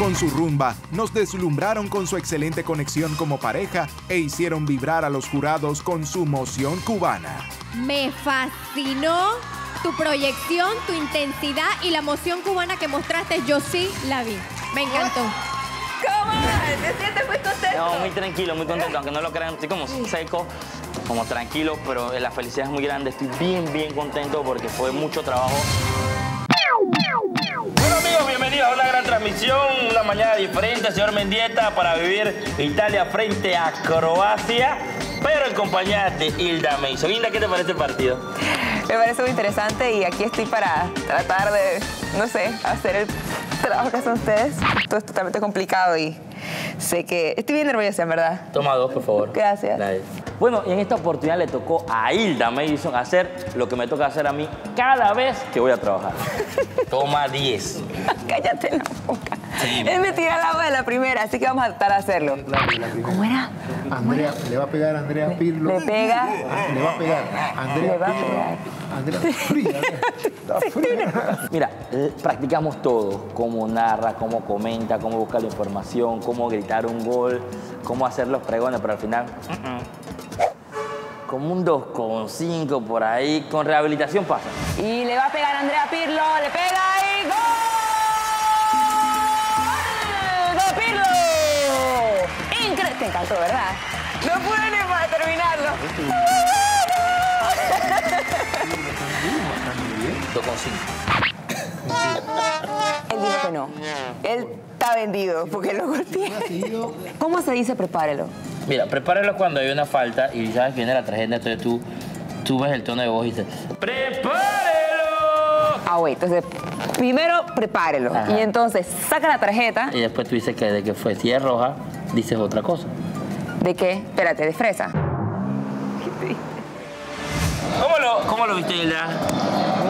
Con su rumba, nos deslumbraron con su excelente conexión como pareja e hicieron vibrar a los jurados con su emoción cubana. Me fascinó tu proyección, tu intensidad y la emoción cubana que mostraste. Yo sí la vi. Me encantó. ¿Cómo? ¿Te sientes muy contento? No, muy tranquilo, muy contento. Aunque no lo crean, estoy como seco, como tranquilo, pero la felicidad es muy grande. Estoy bien, bien contento porque fue mucho trabajo. Bueno, amigos, bienvenidos a una gran transmisión, una mañana diferente, señor Mendieta, para vivir Italia frente a Croacia, pero en compañía de Hilda Mason. Hilda, ¿qué te parece el partido? Me parece muy interesante y aquí estoy para tratar de, no sé, hacer el trabajo que hacen ustedes. Todo es totalmente complicado y sé que estoy bien nerviosa, en verdad. Toma dos, por favor. Gracias. Nice. Bueno, y en esta oportunidad le tocó a Hilda Mason hacer lo que me toca hacer a mí cada vez que voy a trabajar. Toma 10. Cállate la boca. Sí. Él me tira el agua de la primera, así que vamos a tratar de hacerlo. ¿Cómo era? Andrea, le va a pegar a Andrea Pirlo. Le pega. Le va a pegar Andrea Pirlo. Andrea, fría, está fría. Mira, practicamos todo, cómo narra, cómo comenta, cómo busca la información, cómo gritar un gol, cómo hacer los pregones, pero al final, como un 2,5 por ahí, con rehabilitación pasa. Y le va a pegar a Andrea Pirlo, le pega y ¡gol! ¡Gol Pirlo! Increíble. Te encantó, ¿verdad? No pude ni para terminarlo. 2,5. Él dijo que no. Él está vendido porque lo golpeé. ¿Cómo se dice prepárelo? Mira, prepárelo cuando hay una falta y sabes que viene la tarjeta, entonces tú ves el tono de voz y dices ¡prepárelo! Ah, güey, entonces primero prepárelo. Ajá. Y entonces saca la tarjeta. Y después tú dices que de que fue, si es roja, dices otra cosa. ¿De qué? Espérate, de fresa. ¿Cómo lo viste, Hilda?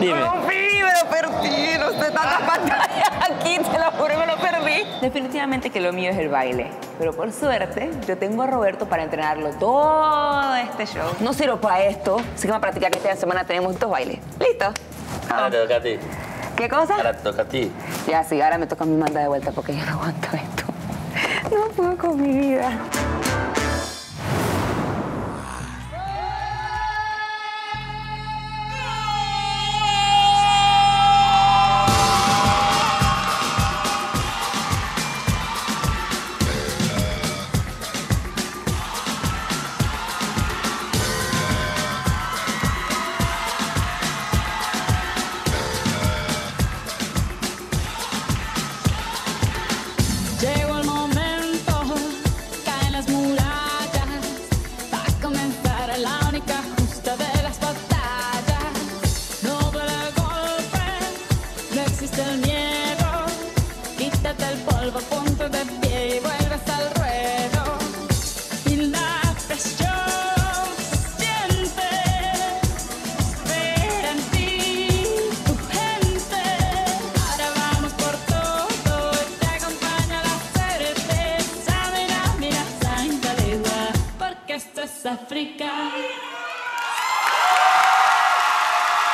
Dime. No vi, me lo perdí. No sé, tantas pantallas aquí, te lo juro, me lo perdí. Definitivamente que lo mío es el baile. Pero por suerte, yo tengo a Roberto para entrenarlo todo este show. No sirvo para esto, así que vamos a practicar que esta semana tenemos estos bailes. ¿Listo? Ahora te toca a ti. ¿Qué cosa? Ahora te toca a ti. Ya, sí, ahora me toca a mí mandar de vuelta porque yo no aguanto esto. No puedo con mi vida.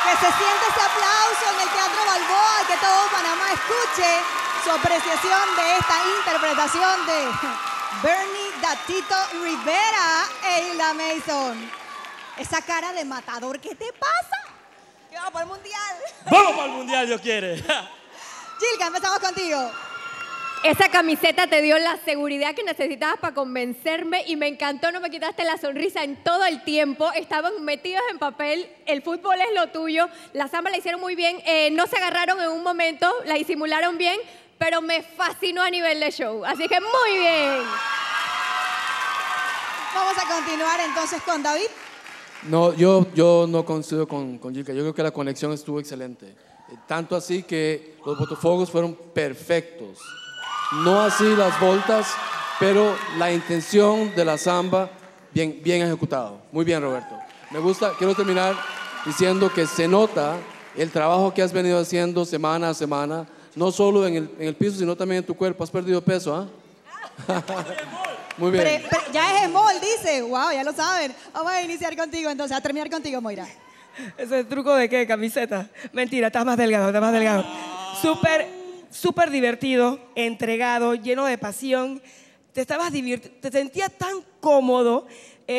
Que se siente ese aplauso en el Teatro Balboa y que todo Panamá escuche su apreciación de esta interpretación de Bernie Datito Rivera e Hilda Mason. Esa cara de matador, ¿qué te pasa? Que vamos para el Mundial. Vamos para el Mundial, Dios quiere. Chilka, empezamos contigo. Esa camiseta te dio la seguridad que necesitabas para convencerme y me encantó, no me quitaste la sonrisa en todo el tiempo, estaban metidos en papel, el fútbol es lo tuyo, la samba la hicieron muy bien, no se agarraron en un momento, la disimularon bien, pero me fascinó a nivel de show, así que muy bien. Vamos a continuar entonces con David. No, yo no coincido con Gilka, yo creo que la conexión estuvo excelente, tanto así que los Botafogos fueron perfectos. No así las voltas, pero la intención de la samba, bien ejecutado. Muy bien, Roberto. Me gusta, quiero terminar diciendo que se nota el trabajo que has venido haciendo semana a semana, no solo en el piso, sino también en tu cuerpo. Has perdido peso, ¿ah? Muy bien. Pero ya es Emol, dice. Wow, ya lo saben. Vamos a iniciar contigo, entonces, a terminar contigo, Moira. ¿Ese truco de qué? ¿Camiseta? Mentira, estás más delgado, estás más delgado. Súper súper divertido, entregado, lleno de pasión. Te estabas divirtiendo, te sentías tan cómodo.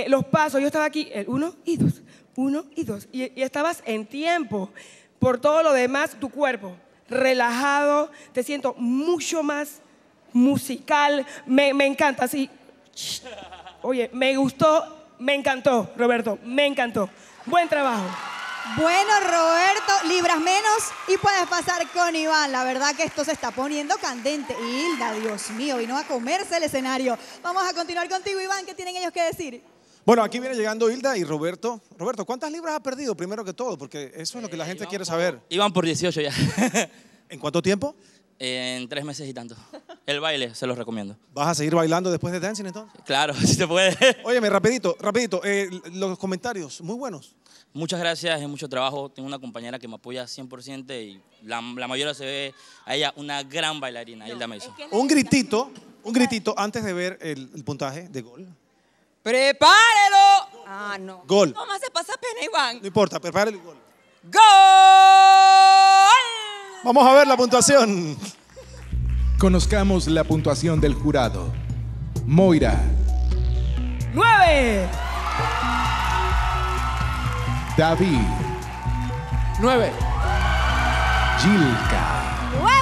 Los pasos, yo estaba aquí, el 1 y 2, 1 y 2. Y estabas en tiempo. Por todo lo demás, tu cuerpo relajado, te siento mucho más musical. Me encanta, así. Oye, me gustó, me encantó, Roberto, me encantó. Buen trabajo. Bueno, Roberto, libras menos y puedes pasar con Iván. La verdad que esto se está poniendo candente. Hilda, Dios mío, vino a comerse el escenario. Vamos a continuar contigo, Iván. ¿Qué tienen ellos que decir? Bueno, aquí viene llegando Hilda y Roberto. Roberto, ¿cuántas libras ha perdido primero que todo? Porque eso es lo que la gente quiere saber. Iban por 18 ya. ¿En cuánto tiempo? En 3 meses y tanto. El baile, se los recomiendo. ¿Vas a seguir bailando después de Dancing entonces? Claro, si te puede. Óyeme, rapidito. Los comentarios, muy buenos. Muchas gracias, es mucho trabajo. Tengo una compañera que me apoya 100% y la mayoría se ve a ella una gran bailarina, Hilda Mason. Un gritito antes de ver el puntaje de gol. ¡Prepárelo! Ah, no. Gol. ¿Cómo se pasa pena, Iván? No importa, prepárelo y gol. ¡Gol! Vamos a ver la puntuación. Conozcamos la puntuación del jurado. Moira. 9. David. 9. Gilka. 9.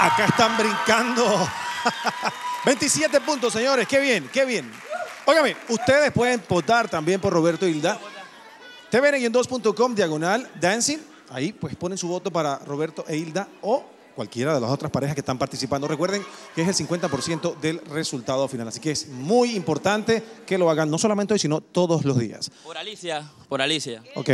Acá están brincando. 27 puntos, señores. Qué bien, qué bien. Óigame, ustedes pueden votar también por Roberto y Hilda. TVN2.com/Dancing. Ahí pues ponen su voto para Roberto e Hilda o cualquiera de las otras parejas que están participando. Recuerden que es el 50% del resultado final. Así que es muy importante que lo hagan, no solamente hoy, sino todos los días. Por Alicia. Ok.